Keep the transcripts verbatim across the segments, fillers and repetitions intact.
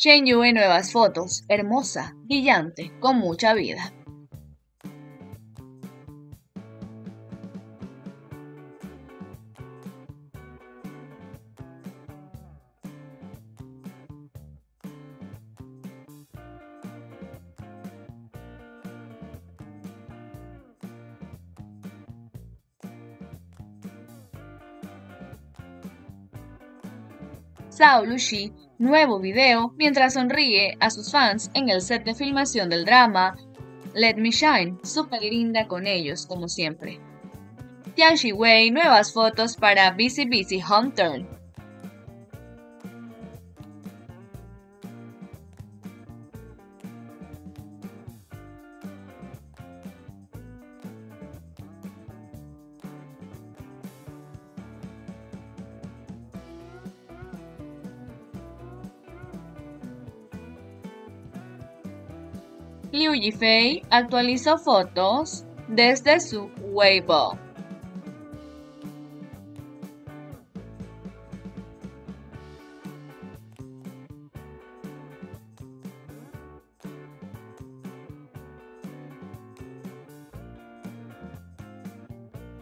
Shen Yue nuevas fotos, hermosa, brillante, con mucha vida. Zhao Lusi, nuevo video mientras sonríe a sus fans en el set de filmación del drama Let Me Shine, súper linda con ellos como siempre. Tian XiWei, nuevas fotos para Busy Busy Hunter. Liu Yifei actualizó fotos desde su Weibo.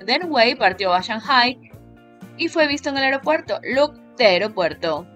Deng Wei partió a Shanghai y fue visto en el aeropuerto, look de aeropuerto.